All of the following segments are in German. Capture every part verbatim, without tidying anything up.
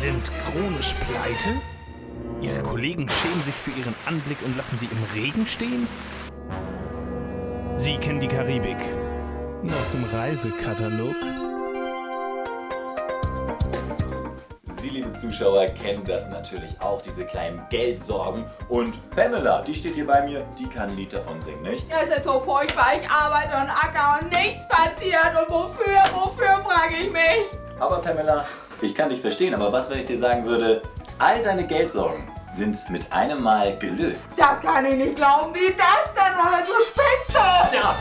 sind chronisch pleite? Ihre Kollegen schämen sich für ihren Anblick und lassen sie im Regen stehen? Sie kennen die Karibik. Nur aus dem Reisekatalog. Sie, liebe Zuschauer, kennen das natürlich auch, diese kleinen Geldsorgen. Und Pamela, die steht hier bei mir, die kann ein Lied davon singen, nicht? Ja, es ist so furchtbar. Ich arbeite und acker und nichts passiert. Und wofür, wofür, frage ich mich. Aber Pamela, ich kann dich verstehen, aber was, wenn ich dir sagen würde, all deine Geldsorgen sind mit einem Mal gelöst? Das kann ich nicht glauben, wie das denn, oder du spinnst doch! Das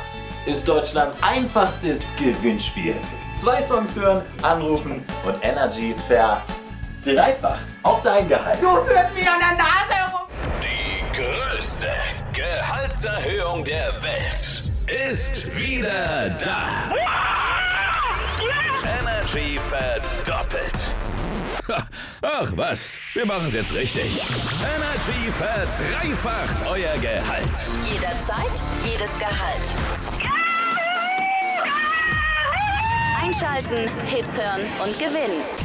ist Deutschlands einfachstes Gewinnspiel. Zwei Songs hören, anrufen und Energy verdreifacht auf dein Gehalt. Du führst mich an der Nase herum. Die größte Gehaltserhöhung der Welt ist wieder da. Energy verdoppelt. Ach was, wir machen es jetzt richtig. Energy verdreifacht euer Gehalt. Jederzeit, jedes Gehalt. Einschalten, Hits hören und gewinnen.